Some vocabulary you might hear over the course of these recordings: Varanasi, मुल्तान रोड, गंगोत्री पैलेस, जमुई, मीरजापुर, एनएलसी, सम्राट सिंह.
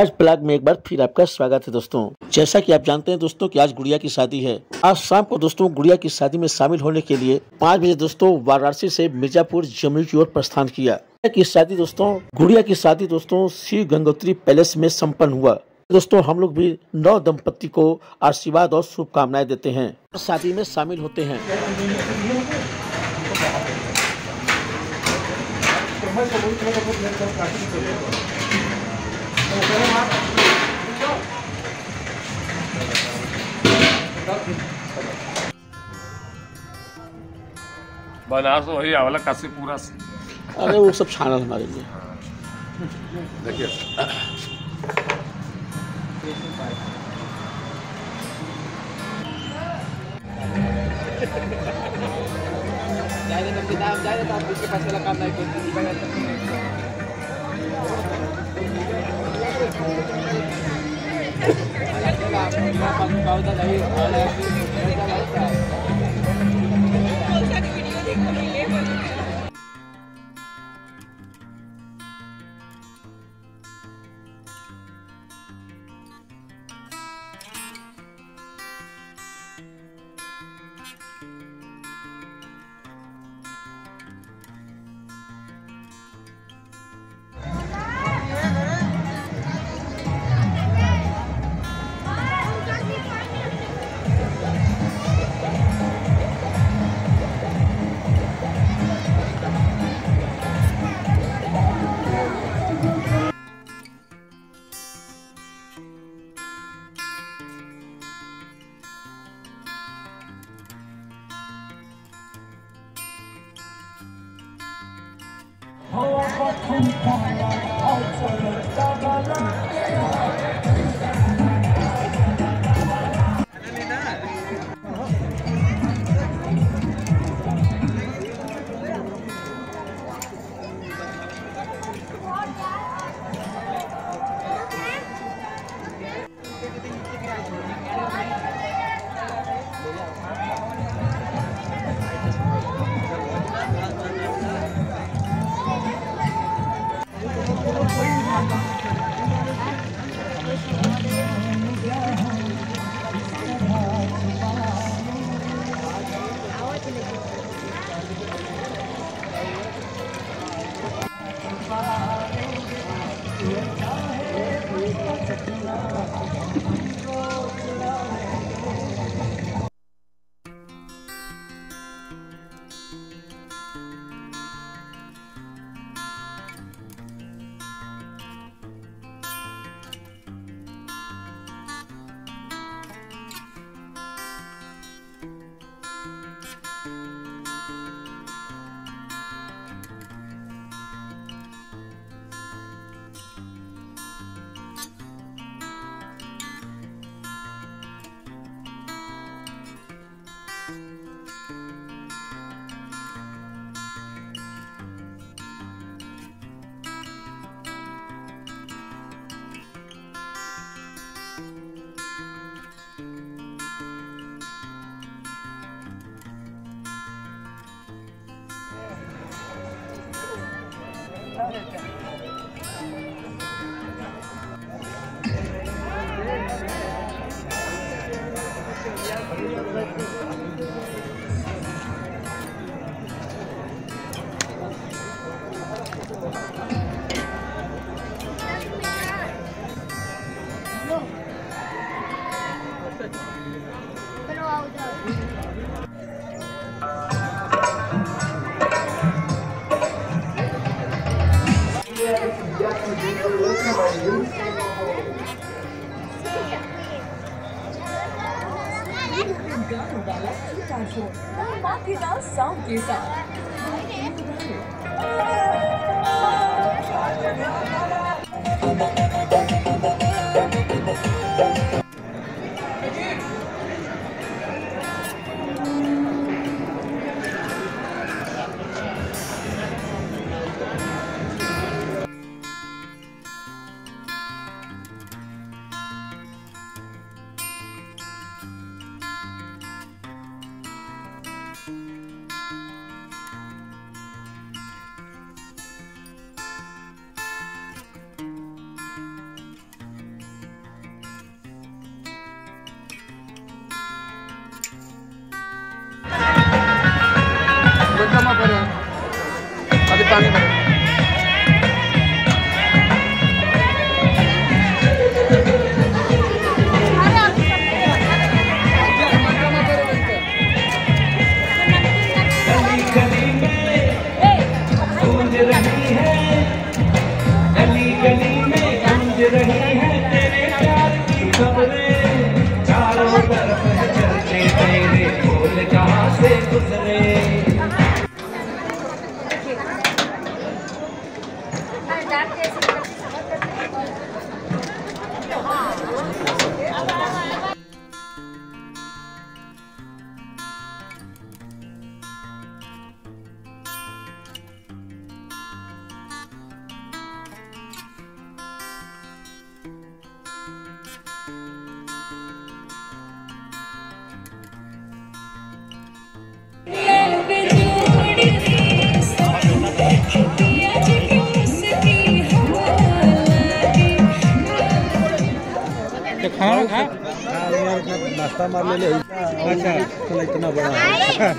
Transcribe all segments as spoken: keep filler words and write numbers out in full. आज ब्लॉग में एक बार फिर आपका स्वागत है दोस्तों। जैसा कि आप जानते हैं दोस्तों कि आज गुड़िया की शादी है। आज शाम को दोस्तों गुड़िया की शादी में शामिल होने के लिए पाँच बजे दोस्तों वाराणसी से मीरजापुर जमुई की ओर प्रस्थान किया। की शादी दोस्तों गुड़िया की शादी दोस्तों श्री गंगोत्री पैलेस में सम्पन्न हुआ। दोस्तों हम लोग भी नौ दंपति को आशीर्वाद और शुभकामनाएं देते हैं, शादी में शामिल होते हैं। बनारस वही आवाला काशीपुरा से, अरे वो सब छानल हमारे लिए। देखिए जाएगा पानी भर नाश्ता मार ले ले। अच्छा चला इतना बड़ा हाँ।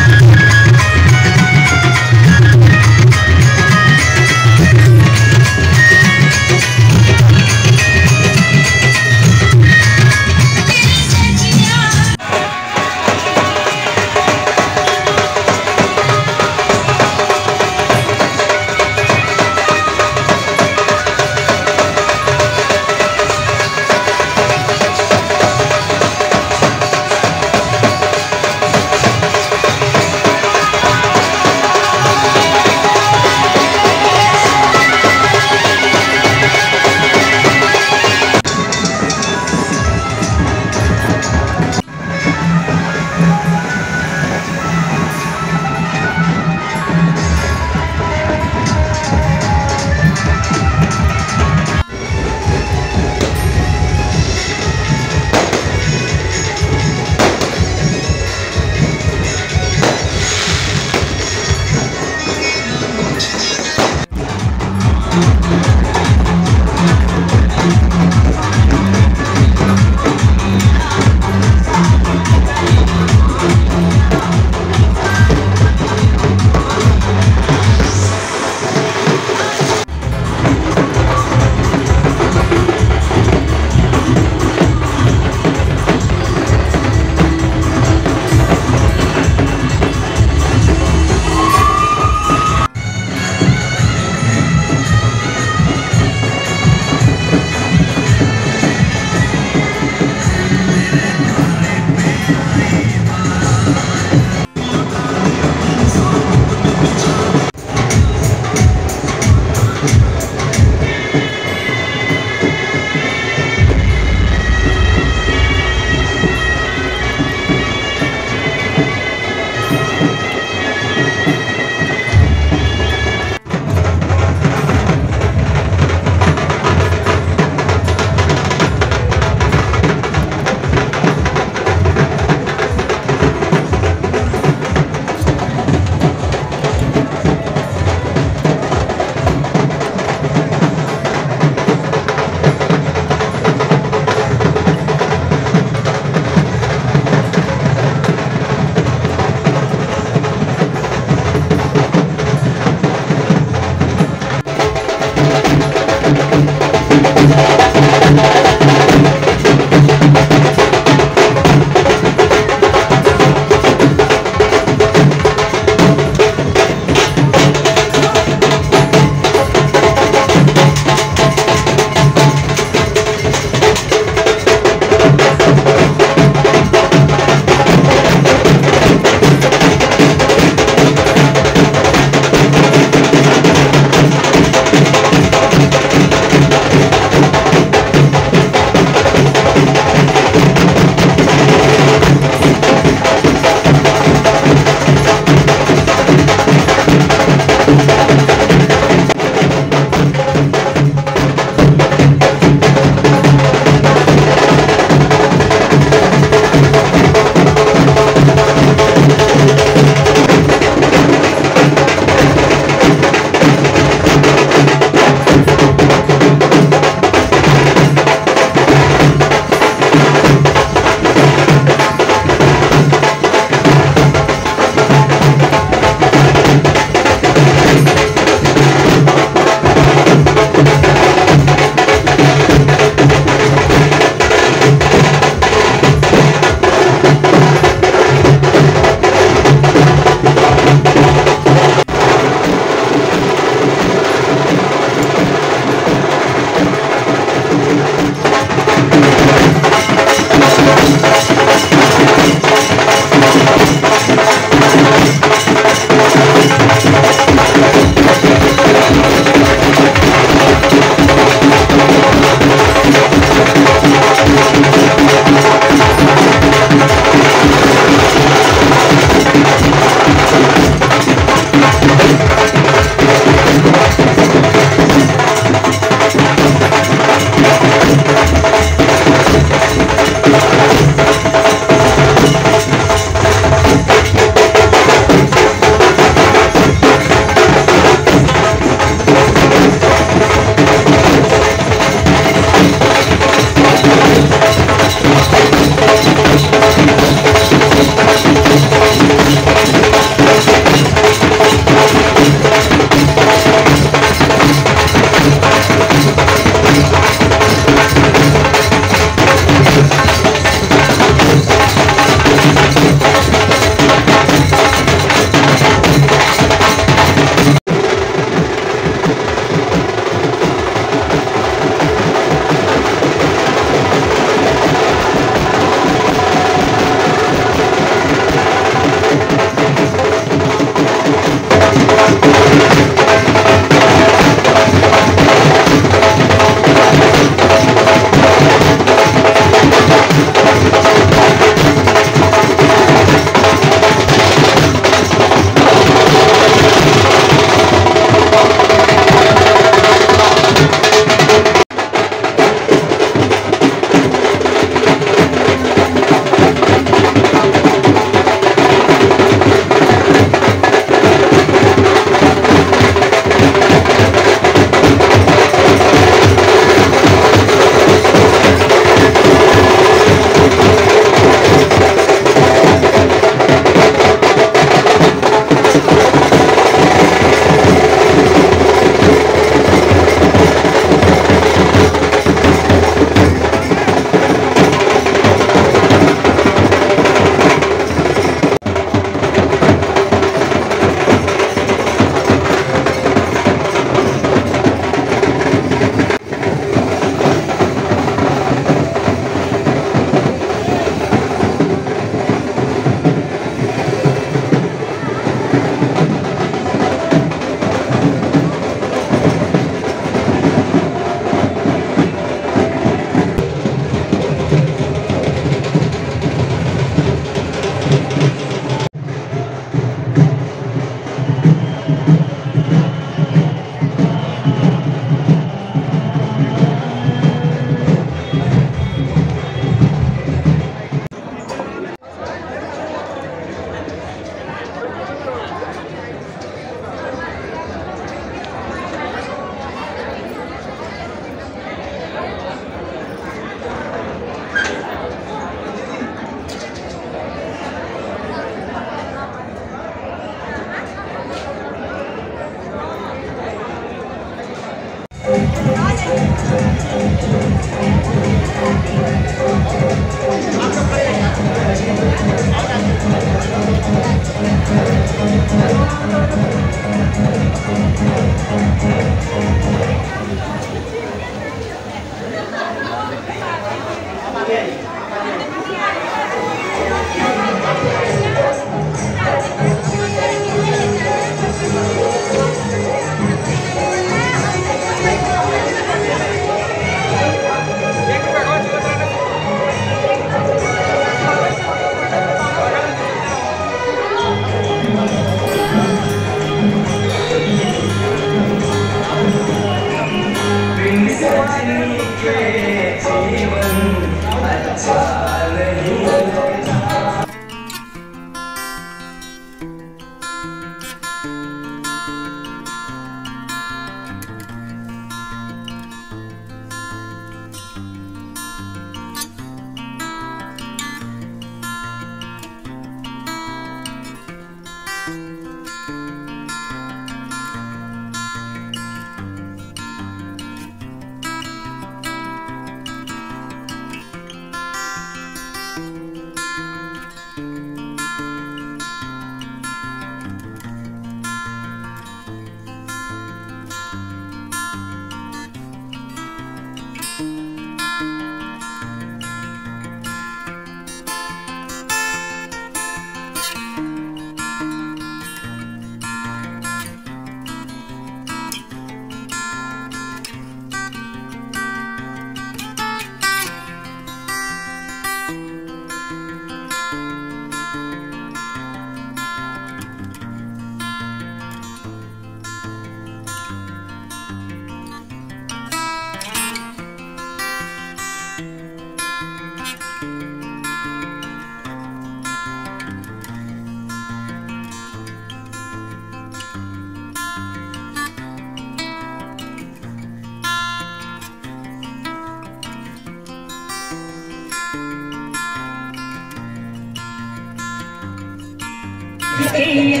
खुशियाँ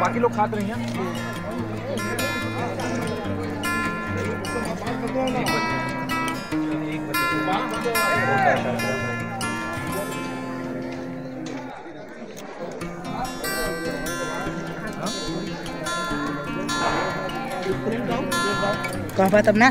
बाकी लोग खाते रहे हैं। कहा तब ना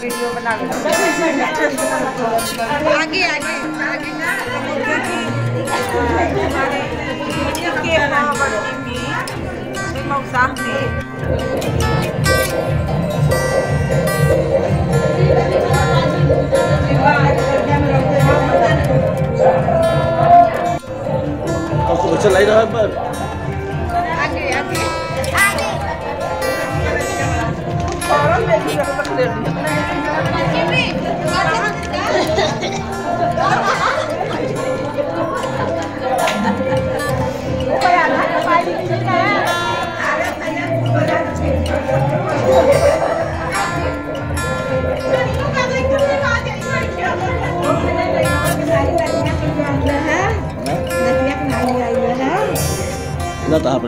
वीडियो बना आगे आगे आगे ना के में साहब आपको बच्चा लाइ रहा है पर आप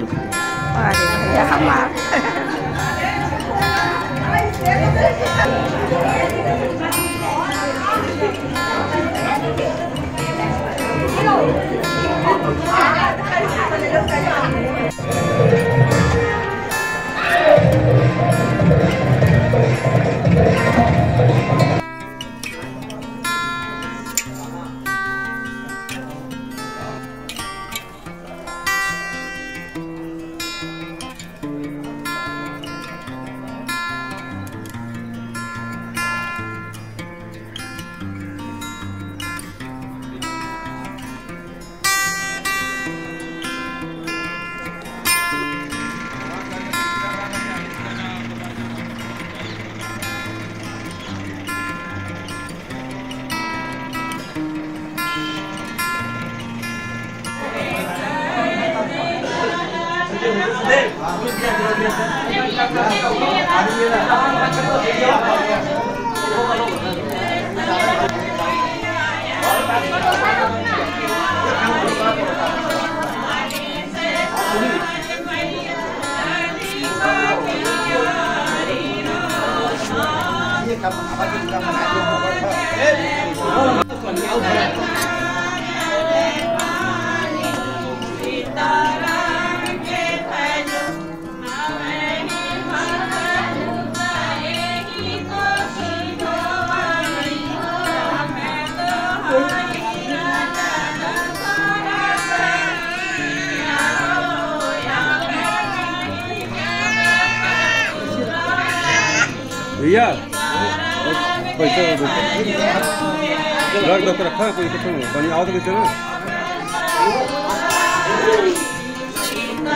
भैया रख रखा कोई कुछ नहीं आओ तो किसी ना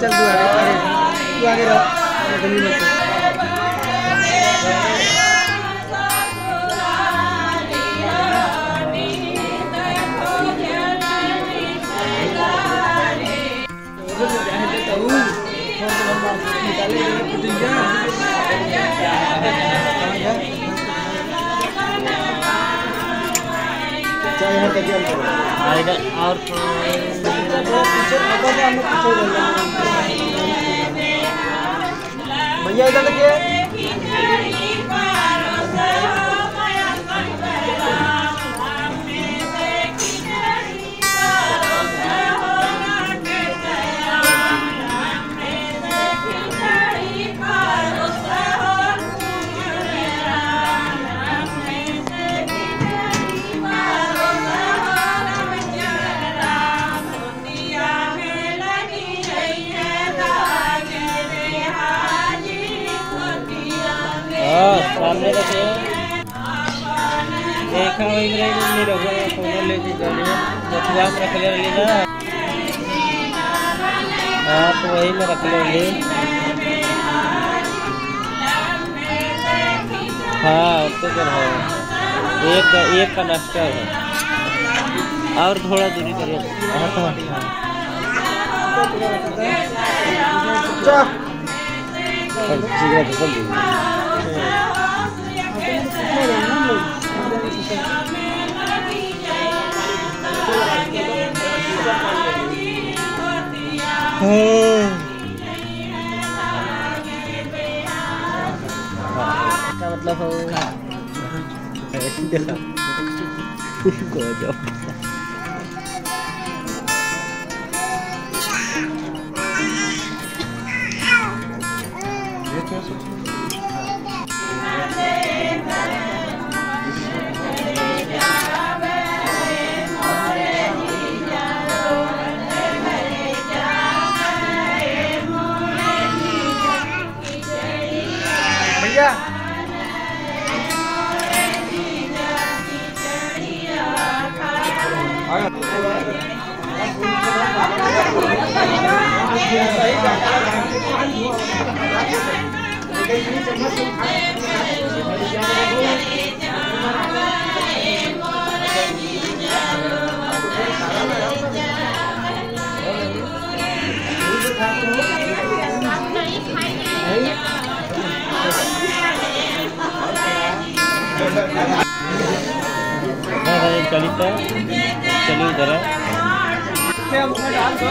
चल तू आगे तू आगे रहो आएगा और भैया इधर देखिए देखा वही नहीं रखा फोन लेके जाने बचवा रख ले लेना हाँ तो वही में रख लेंगे हाँ तो कर है एक का एक का नाश्ता है और थोड़ा दूरी करिए हाँ क्या मतलब हो चलिता चलो जरा डाल दो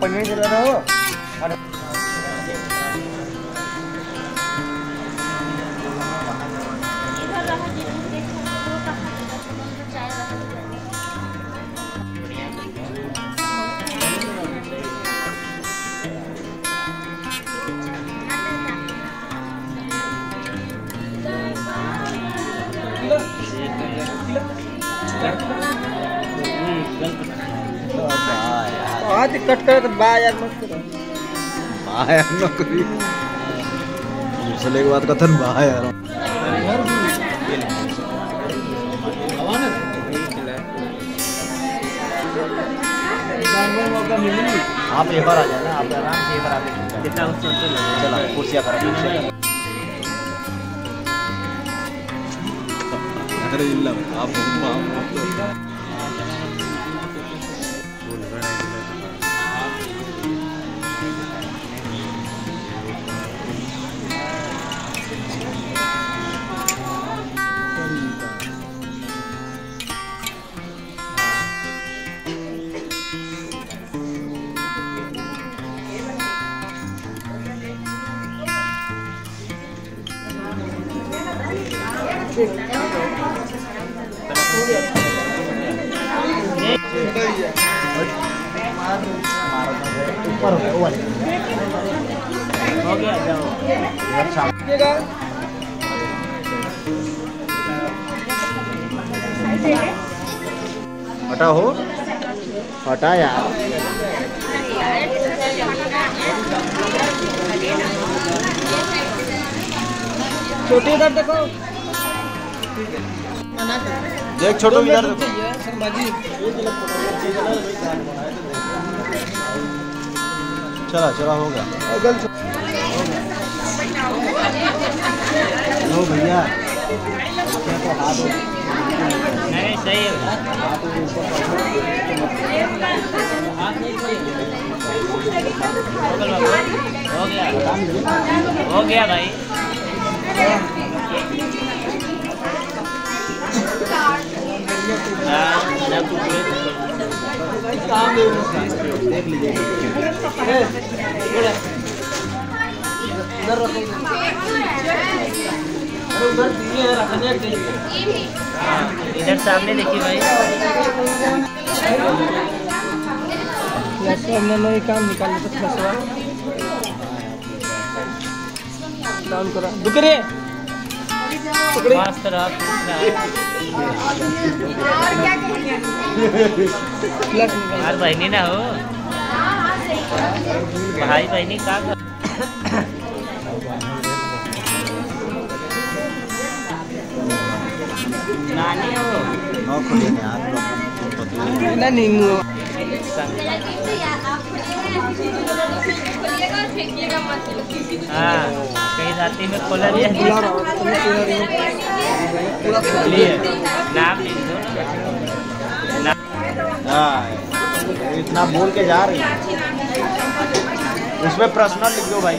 पन्नी चला रहा हो आज कट कर बायार मत बायार मत करी चले के बाद कथन बायार आप एक बार आ जाए ना आप आराम से एक बार आते कितना चला कुर्सियां पर अरे इल्ला आप बम्बा आप तो ऊपर हो गया हो गया जाओ इधर सामनेगा हटा हो हटा यार छोटे इधर देखो देख छोटो इधर चला चला होगा हो भैया नहीं सही है हो गया भाई देख लीजिए उधर रखने के लिए इधर सामने देखिए भाई हमने काम निकाल काम करा दुकरे यार बहनी ना हो भाई बहनी का नानी हो ना नींबू हाँ कहीं राती में खोला दिया नाम ना हाँ इतना बोल के जा रही है उसमें पर्सनल लिख दो भाई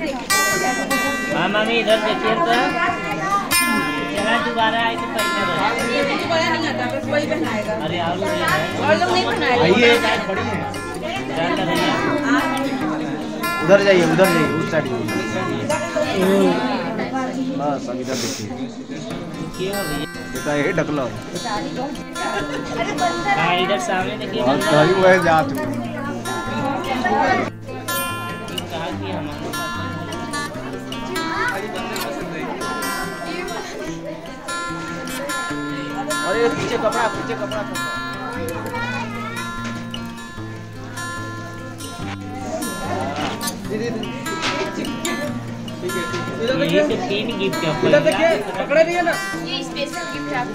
मम्मी इधर देखिए तो दोबारा आए तो कोई पहनाएगा अरे और लोग नहीं पहनाएगा उधर जाइए उधर जाइए उस साइड बस अब इधर देखिए बेटा ये ढकला इधर सामने देखिए हुआ है जहाँ अरे पीछे कपड़ा पीछे कपड़ा ये से तीन गिफ्ट है। पकड़ा नहीं है ना, ये स्पेशल गिफ्ट है।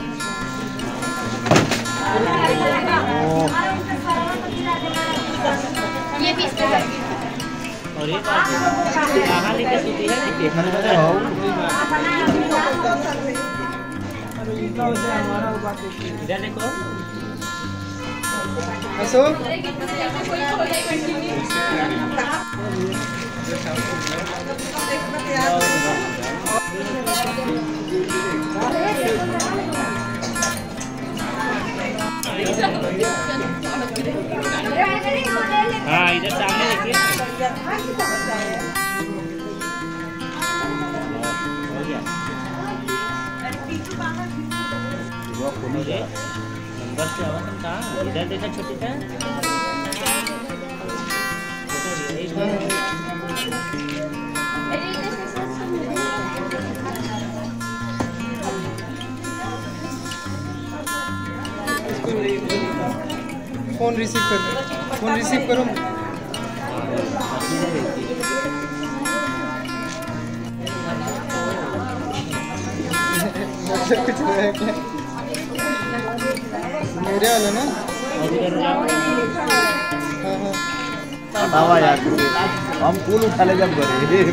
ये भी स्पेशल गिफ्ट। और ये कहाँ लेके सोती है? इधर देखो अशोक। हाँ इधर सामने देखिए। नंबर से आवाज़ कहाँ? इधर देखा छोटी सा। फोन रिसीव करो, फोन रिसीव करो। कुछ मेरे वाला ना। हाँ यार हम कूल उठा ले जब करे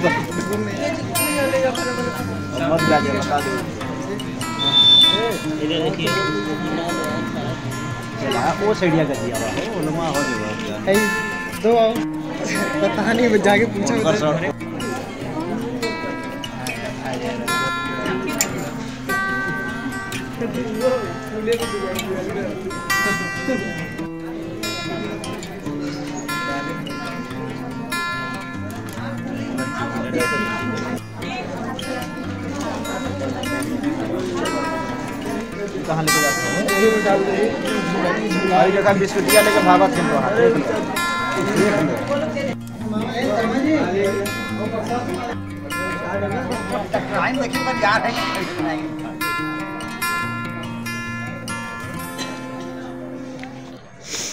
मत जाके बता दो। वो सड़िया कर दिया हो है तो पता नहीं जाके पूछो। कहाँ लेके जाते हैं जगह बिस्कुटिया लेके भागा थे।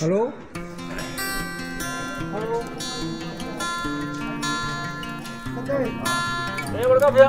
हेलो भैया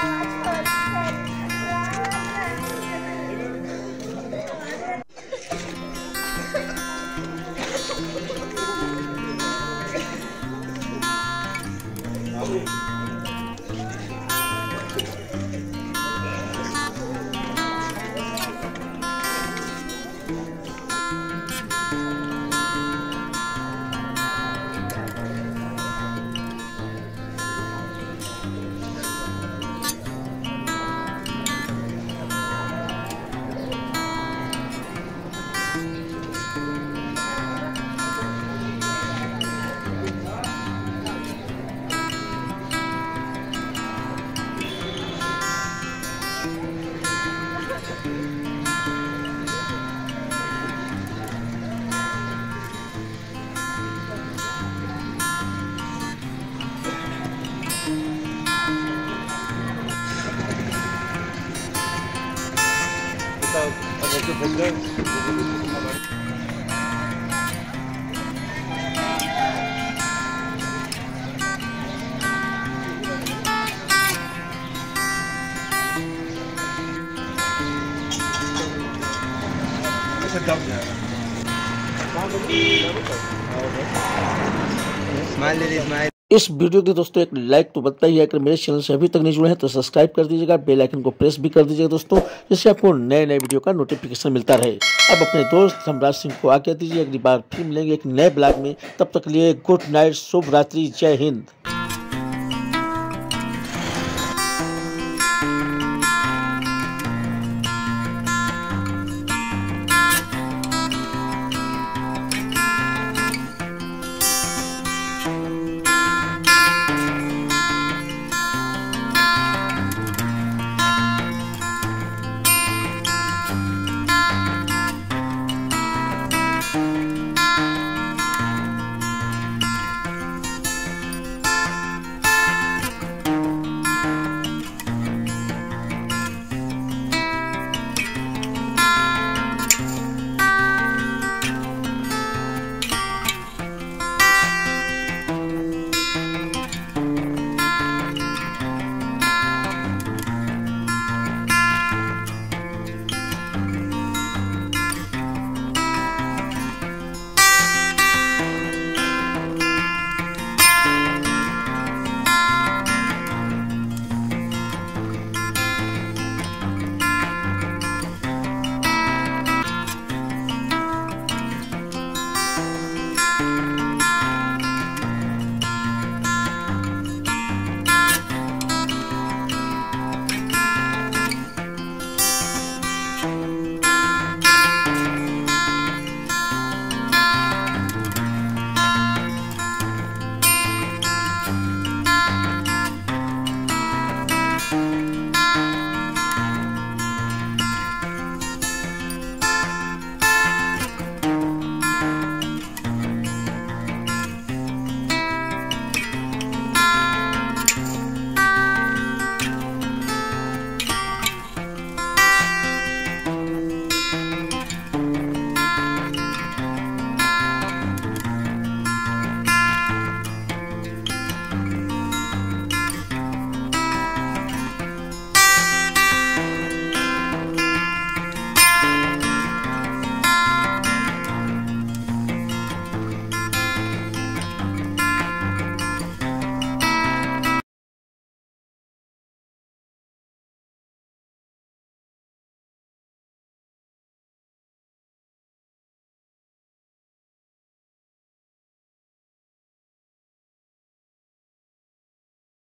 इस वीडियो की दोस्तों एक लाइक तो बनता ही है। अगर मेरे चैनल से अभी तक नहीं जुड़े हैं तो सब्सक्राइब कर दीजिएगा, बेल आइकन को प्रेस भी कर दीजिएगा दोस्तों, जिससे आपको नए नए वीडियो का नोटिफिकेशन मिलता रहे। अब अपने दोस्त सम्राट सिंह को आज्ञा दीजिए, अगली बार फिर मिलेंगे एक नए ब्लॉग में। तब तक के लिए गुड नाइट, शुभ रात्रि, जय हिंद।